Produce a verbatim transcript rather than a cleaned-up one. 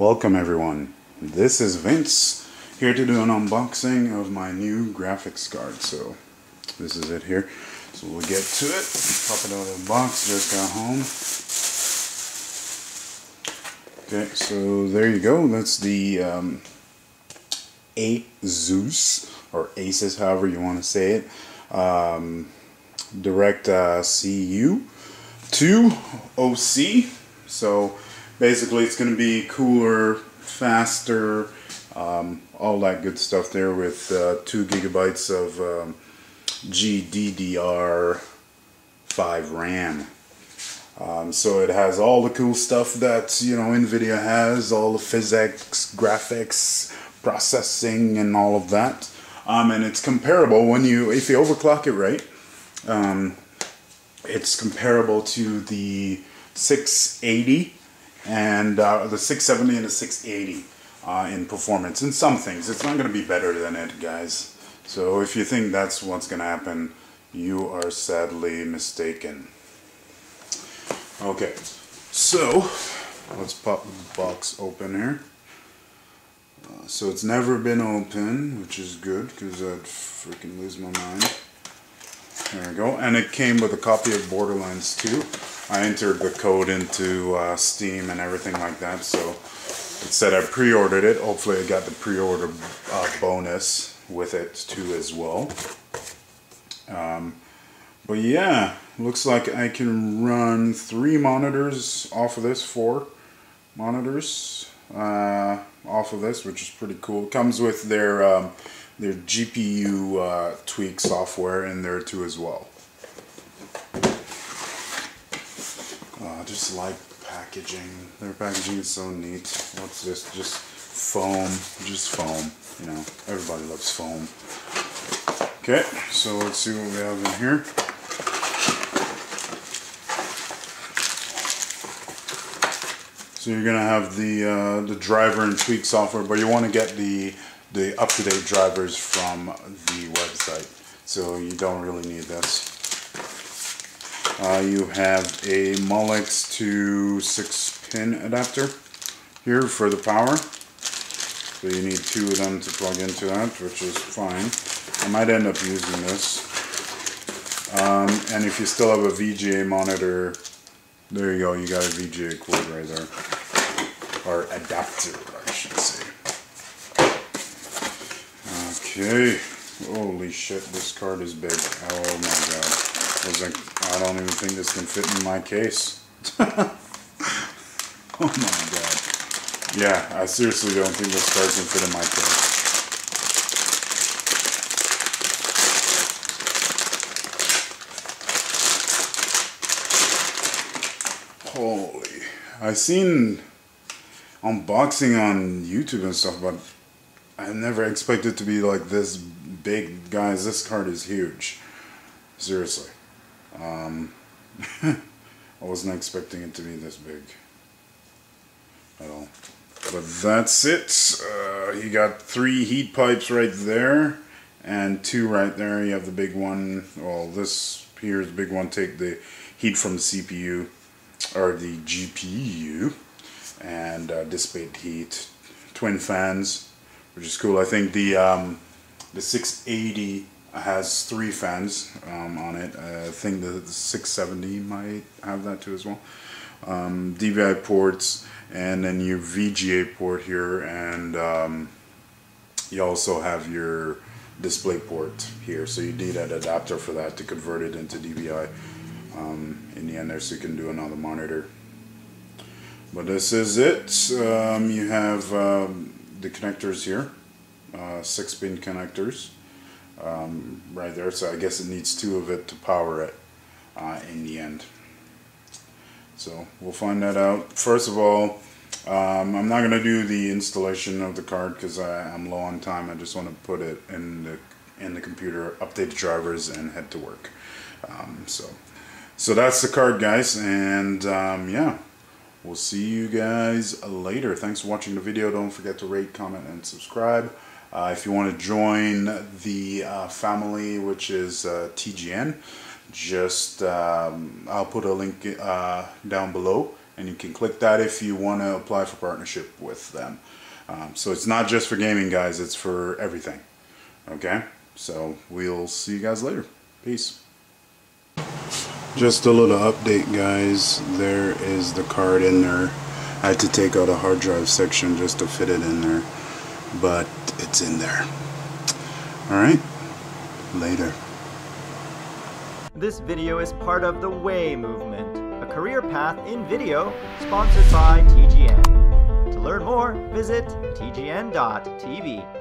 Welcome everyone, this is Vince, here to do an unboxing of my new graphics card. So this is it here, so we'll get to it. Pop it out of the box, just got home. Okay, so there you go, that's the um, ASUS, or ASUS, however you want to say it, um, Direct uh, C U two O C, so basically it's going to be cooler, faster, um, all that good stuff there with uh, two gigabytes of um, G D D R five RAM. Um, so it has all the cool stuff that, you know, NVIDIA has, all the physics, graphics, processing and all of that. Um, and it's comparable when you, if you overclock it right, um, it's comparable to the six eighty. And uh, the six seventy and the six eighty uh, in performance. In some things, it's not going to be better than it, guys. So if you think that's what's going to happen, you are sadly mistaken. Okay, so let's pop the box open here. Uh, so it's never been open, which is good because I'd freaking lose my mind. There we go, and it came with a copy of Borderlands two. I entered the code into uh, Steam and everything like that, so it said I pre-ordered it. Hopefully I got the pre-order uh, bonus with it too as well. Um, but yeah, looks like I can run three monitors off of this, four monitors uh, off of this, which is pretty cool. It comes with their um, their G P U uh, tweak software in there too as well. I just like packaging. Their packaging is so neat. What's this? Just foam. Just foam. You know, everybody loves foam. Okay, so let's see what we have in here. So you're gonna have the uh, the driver and tweak software, but you want to get the the up-to-date drivers from the website. So you don't really need this. Uh, you have a Molex to six pin adapter here for the power. So you need two of them to plug into that, which is fine. I might end up using this. Um, and if you still have a V G A monitor, there you go, you got a V G A cord right there. Or adapter, I should say. Okay. Holy shit, this card is big. Oh my god. I was like, I don't even think this can fit in my case. Oh my god. Yeah, I seriously don't think this card can fit in my case. Holy. I've seen unboxing on YouTube and stuff, but I never expected it to be like this big. Guys, this card is huge. Seriously. Um, I wasn't expecting it to be this big at all. But that's it. Uh, you got three heat pipes right there, and two right there. You have the big one. Well, this here's the big one. Take the heat from the C P U or the G P U, and uh, dissipate heat. Twin fans, which is cool. I think the um, the six eighty. Has three fans um, on it. Uh, I think the six seventy might have that too as well. Um, D V I ports, and then your V G A port here, and um, you also have your DisplayPort here. So you need an adapter for that to convert it into D V I um, in the end there, so you can do another monitor. But this is it. Um, you have um, the connectors here, uh, six pin connectors. Um, right there, so I guess it needs two of it to power it uh, in the end. So we'll find that out. First of all, um, I'm not going to do the installation of the card because I'm low on time. I just want to put it in the in the computer, update the drivers, and head to work. Um, so, so that's the card, guys, and um, yeah, we'll see you guys later. Thanks for watching the video. Don't forget to rate, comment, and subscribe. Uh, if you want to join the uh, family, which is uh, T G N, just um, I'll put a link uh, down below and you can click that if you want to apply for partnership with them. Um, so it's not just for gaming, guys, it's for everything. Okay, so we'll see you guys later. Peace. Just a little update, guys. There is the card in there. I had to take out a hard drive section just to fit it in there, but it's in there. Alright, later. This video is part of the Way Movement, a career path in video sponsored by T G N. To learn more, visit T G N dot T V.